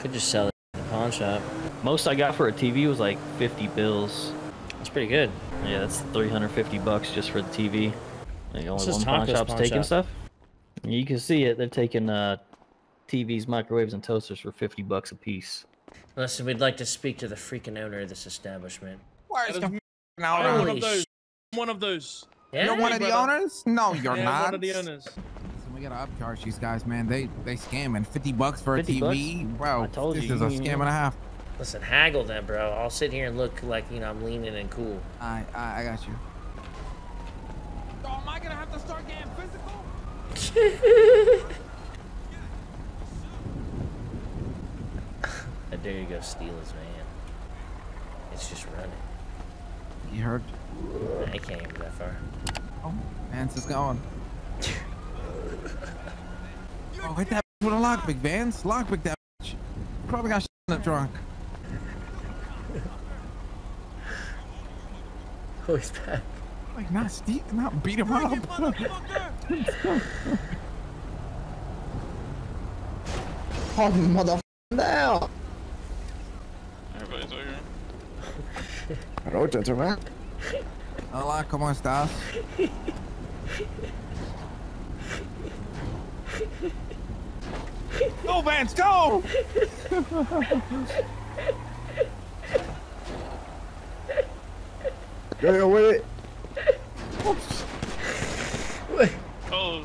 Could just sell it in the pawn shop. Most I got for a TV was like 50 bills. That's pretty good. Yeah, that's 350 bucks just for the TV. Like only one pawn shop's taking stuff. You can see it. They're taking TVs, microwaves, and toasters for 50 bucks a piece. Listen, we'd like to speak to the freaking owner of this establishment. Where's the owner? One of those. Yeah, you're one of the owners? No, you're not. One of the owners. We gotta upcharge these guys, man. They scamming. 50 bucks for a TV, bucks? Bro. I told you, this is a scam and a half. Listen, haggle them, bro. I'll sit here and look like, you know, I'm leaning and cool. I got you. So am I gonna have to start getting physical? I dare you go steal his van. It's just running. You heard? I can't even go that far. Oh, Vance is gone. Oh, hit that with a lockpick, Vance. Lockpick that. Probably got shit drunk. Oh, he's back. Like not beat him up. Oh, motherfucker! Now. Everybody's over here. Hello, gentlemen. Hola, ¿cómo estás? Go, Vance, go! Go with it. Wait. Oh.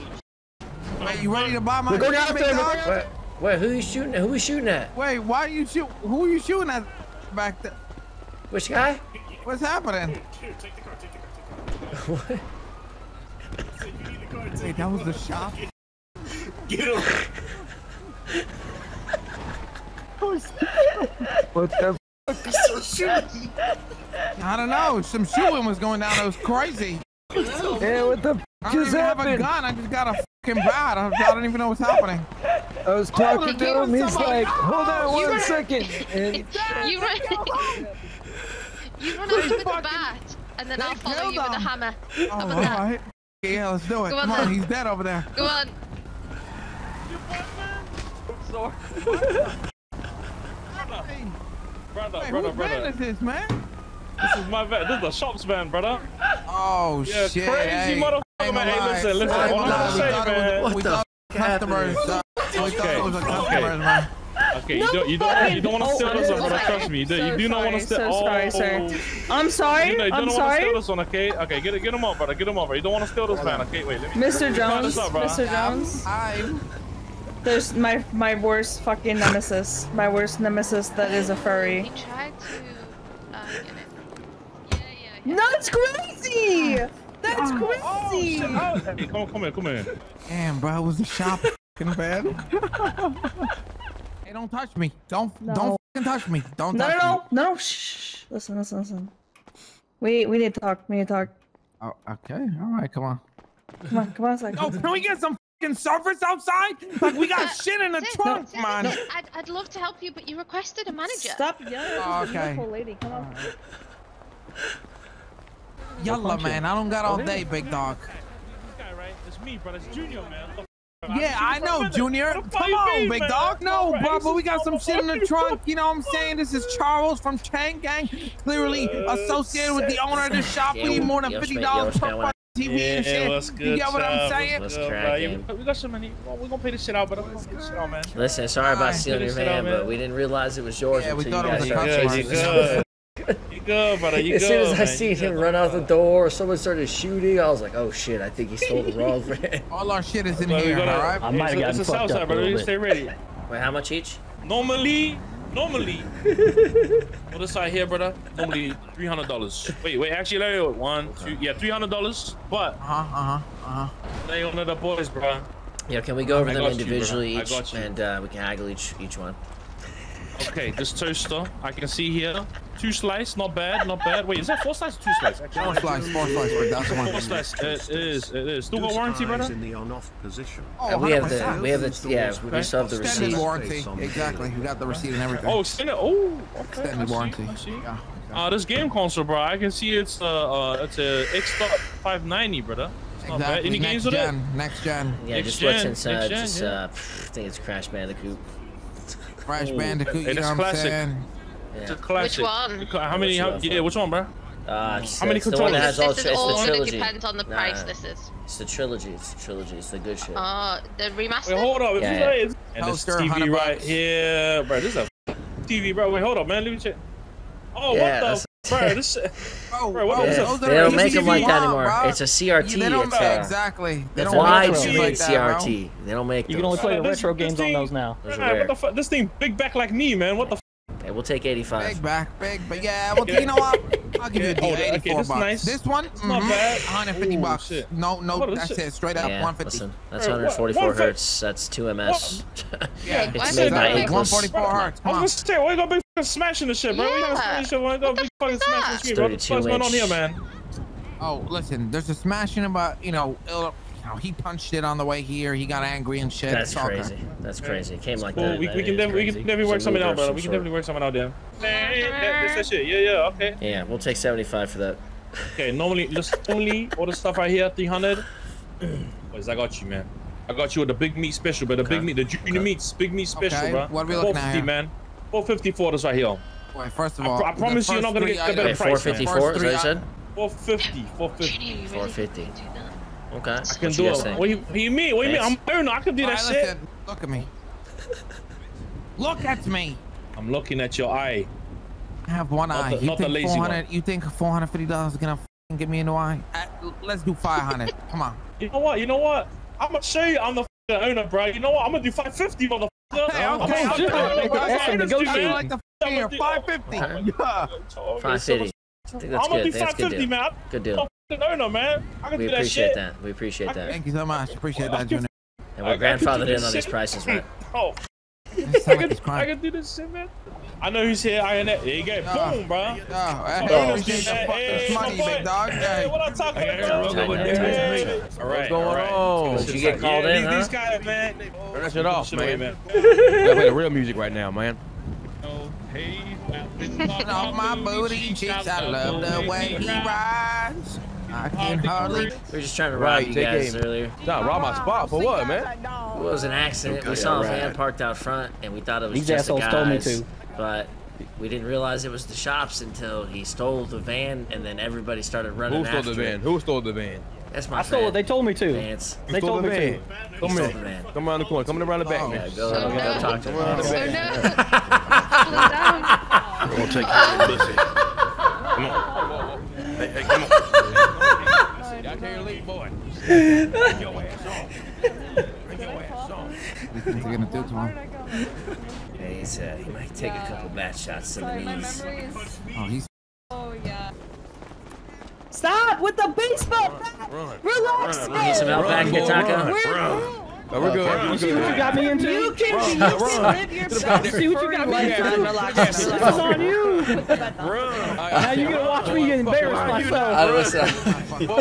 Wait, you ready to buy my? Go down there. Wait, who are you shooting at? Who are you shooting at? Wait, why are you shoot? Who are you shooting at back there? Which guy? What's happening? Here, take the car. Take the car. What? Hey, that was the shop. Get him. What the fuck is so shooting? I don't know. Some shooting was going down. That was crazy. Hey, what the fuck just happened? I don't even have a gun. I just got a fucking bat. I don't even know what's happening. I was talking to him. He's like, hold on one second. And you run. You run out with the bat, and then I'll follow you with a hammer. All right. Yeah, let's do it. Come on, he's dead over there. Go on. Brother. Whose van is this, man? This is my van. This is the shop's van, brother. Oh, yeah, shit. Crazy motherfucker, man. Hey, listen. What I'm saying, man. What the customers. Okay. Okay, you don't want to steal this one, brother. Trust me. You do not want to steal. So sorry, sir. I'm sorry. I'm sorry. You don't want to steal this one, okay? Okay, get him up, brother. Get him over. You don't want to steal this van, okay? Wait, let me. Mr. Jones. There's my worst fucking nemesis. My worst nemesis that is a furry. He tried to get it. Yeah. That's crazy! That's crazy! Oh, shit. Hey, come here. Damn, bro, was the shop fucking bad? Hey, don't touch me. Don't fucking touch me. Don't touch me. No. Shh. Listen. We need to talk. Oh, okay. All right, come on. Like, oh, can we get some surface outside? Like we got shit in the trunk, man. No. I'd love to help you, but you requested a manager. Stop yelling. Oh, okay. Beautiful lady. Come on. Yalla, man. I don't got all day, big dog. This guy, right? It's me, brother. It's Junior, man. Yeah, I know, Junior. Come on, big dog. No, bro, but we got some shit in the trunk. You know what I'm saying? This is Charles from Chang Gang, clearly associated with the owner of this shop. We need more than $50 per TV and shit. What's good, you get what I'm saying? We got some money. We're gonna pay this shit out, but I'm gonna pay this shit out, man. Listen, sorry about stealing your van, but we didn't realize it was yours. Yeah, we thought it was yours. You go, brother. You go. As soon as I seen him run out the door, or someone started shooting, I was like, oh shit, I think he stole the wrong van. All our shit is in here, alright? I might have gotten fucked up a little bit. Stay ready. Wait, how much each? Normally, on this side here, brother, normally $300. Wait, actually, $300. But they on the boys, bro. Yeah, can we go over them individually each, and we can haggle each one? Okay, this toaster, I can see here, 2 slice, not bad. Wait, is that 4 slice or 2 slice? Actually, 4 slice, but that's one. 4 slice, it is. Still got warranty, brother? In the on-off position. Oh, we have the, yeah, we still have the receipt. Extended warranty, exactly. We got the receipt and everything. Oh, extended warranty. I see. Yeah, exactly. This game console, bro, I can see it's a Xbox 590, brother. Exactly. Any games with it? Next gen. Yeah, just what's inside. I think it's Crash Bandicoot. Crash Bandicoot, you know what I'm saying? It's a classic. Which one? How many? Yeah, which one, bro? How many controllers? It depends on the price. This is. It's the trilogy. It's the trilogy. It's the good shit. The remaster. Wait, hold on. Yeah. And this TV right here, bro. This is a TV, bro. Wait, hold on, man. Let me check. Oh, yeah, what the? Bro, this shit. Bro, what was that? They don't make them like that anymore. Bro. It's a CRT. Yeah, exactly. They don't make CRT. They don't make. You can only play the retro games on those now. What the fuck? This thing big back like me, man. What the? Hey, we'll take 85. Big back, big, but yeah. Well, you know what? I'll give you a deal. Okay, 84 bucks. Nice. This one, it's not bad. 150 bucks. Shit. No, oh, that's it. Straight up, 150. Listen, that's 144 hertz. That's 2ms. Yeah, it's made by Aegis. 144 hertz. I was gonna say, why you gonna be smashing this shit, bro? Yeah. Why you gonna be fucking smashing this shit, bro? What's going on here, man? Oh, listen, there's a smashing about, you know. He punched it on the way here. He got angry and shit. That's crazy. That's crazy. It came like that. We can definitely work something out, brother. We can definitely work something out, damn. That's that shit. Yeah, okay. Yeah, we'll take 75 for that. Okay, normally just only all the stuff right here, 300. Boys, I got you, man. I got you with the big meat special, but the big meat, the junior meats, big meat special, bro. What are we looking at here? 450, man. 450 for this right here. Wait, first of all, I promise you, you're not gonna get the better price. 454, is that what you said? 450. Okay. I can do it. What do you mean? What do you mean? I'm learning. I can do that shit. Look at me. Look at me. I'm looking at your eye. I have one eye. Not the lazy one. You think $450 is gonna get me a new eye? Let's do 500. Come on. You know what? You know what? I'm gonna show you. I'm the owner, bro. You know what? I'm gonna do 550, motherfucker. Okay, I'm gonna do 550. 550. I'm gonna do 550, man. Good deal. No, man. We appreciate that. We appreciate that. Thank you so much. Appreciate that, Junior. And we're grandfathered in on these prices, man. Oh, I can do this shit, man. I know who's here. I ain't that. There you go. Boom, bro. Hey, money, big dog. Hey, what I'm talking about? All right. What's going on? Did you get called in, huh? These guys, man. Turn that shit off, man. We gotta play the real music right now, man. Hey, off my booty cheeks. I love the way he rides. I can hardly. We were just trying to rob you guys earlier. No, rob my spot for what, man? It was an accident. We saw a van parked out front, and we thought it was just the guys. But we didn't realize it was the shops until he stole the van, and then everybody started running after him. Who stole the van? Who stole the van? That's my fault. They told me to. Vance. They told me to. Come in. Come around the corner. Come around the back, man. Go talk to him. We're gonna take care of this. Come on. Hey, come on. Y'all can't leave, boy. Bring your ass on. Bring your ass on. What are you gonna do tomorrow? Yeah, he might take a couple bat shots to the knees. Oh, he's. Oh yeah. Stop with the baseball bat! Relax, man! Need some Outback Taco? We're good. You see what you got me into? You can live yourself. See what you got me into? Relax. This is on you. Now you're going to watch me embarrass myself. I was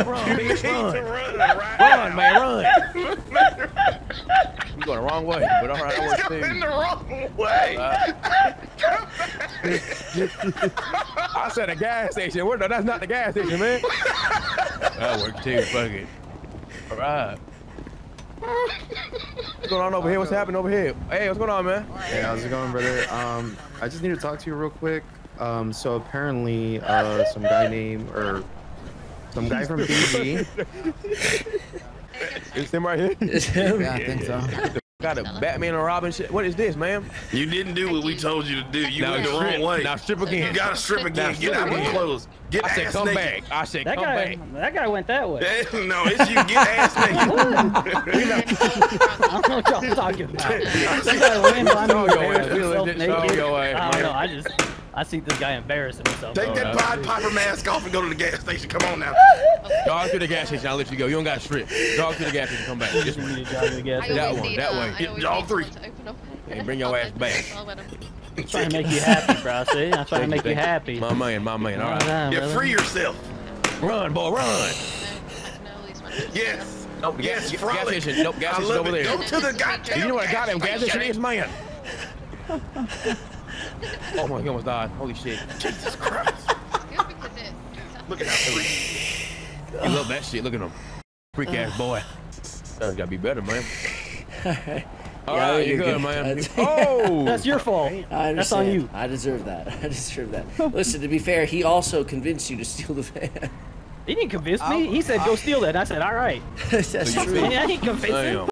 Run, man, run. You're going the wrong way, but all right, I want to see you. He's going the wrong way. I said a gas station. That's not the gas station, man. That worked too. Fuck it. All right. What's going on over here? What's happening over here? Hey, what's going on, man? Hey, how's it going, brother? I just need to talk to you real quick. So apparently, some guy from PG. It's him right here? It's him. Yeah, I think so. Got a Batman and Robin shit. What is this, ma'am? You didn't do what we told you to do. You went the wrong way. Now strip again. You gotta strip again. Now, get out of my clothes. Get ass naked. I said come back. I said come back. That guy went that way. No, it's you. Get ass naked. I don't know what y'all talking about. That guy went by me. I don't know. I see this guy embarrassing himself. Take that Pied Piper mask off and go to the gas station. Come on now. Dog to the gas station. I'll let you go. You don't got to strip. Dog to the gas station. Come back. This one. That one. That way. Dog three. Hey, bring your ass back. I'm trying to make you happy, bro. See? I'm trying to make you happy. My man, my man. All right. Yeah, free yourself. Run, boy, run. Yes. Nope. Yes, frolic. Gas station. Nope, gas station over there. Go to the goddamn gas station. You know what I got him? Gas station is man. Oh my, he almost died. Holy shit. Jesus Christ. Look at how freak. You love that shit. Look at him. Freak ass boy. That's gotta be better, man. Alright. Alright, you're good, man. Oh! That's your fault. That's on you. I deserve that. I deserve that. Listen, to be fair, he also convinced you to steal the van. He didn't convince me. He said, go steal that. And I said, alright. That's true. I didn't convince him.